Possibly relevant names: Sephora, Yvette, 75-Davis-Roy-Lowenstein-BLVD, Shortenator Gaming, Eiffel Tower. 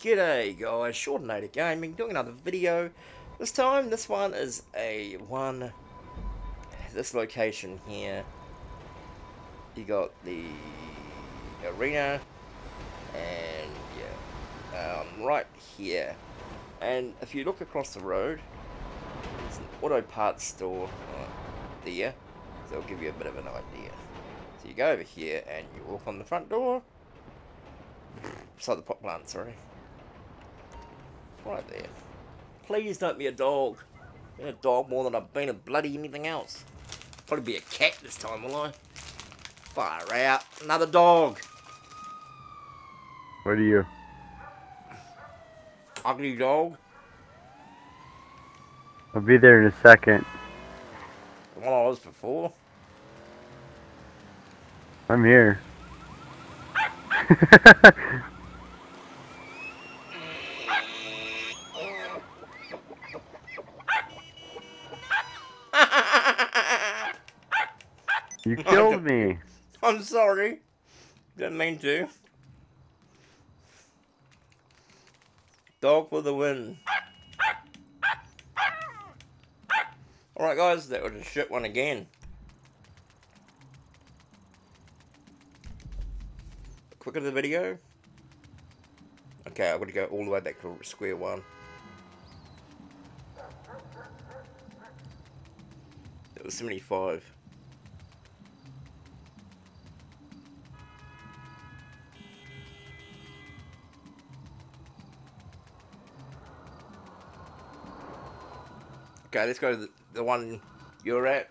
G'day guys, Shortenator Gaming, doing another video. This time, this one is this location here. You got the arena, and yeah, right here. And if you look across the road, there's an auto parts store there, so it'll give you a bit of an idea. So you go over here and you walk on the front door. Beside the pot plant, sorry. Right there. Please don't be a dog. I've been a dog more than I've been a bloody anything else. Probably be a cat this time, will I? Far out. Another dog. What are you? Ugly dog. I'll be there in a second. The one I was before. I'm here. You killed me. I'm sorry. Didn't mean to. Dog for the win. Alright guys, that was a shit one again. Quick of the video. Okay, I'm gonna go all the way back to square one. That was 75. Okay, let's go to the one you're at.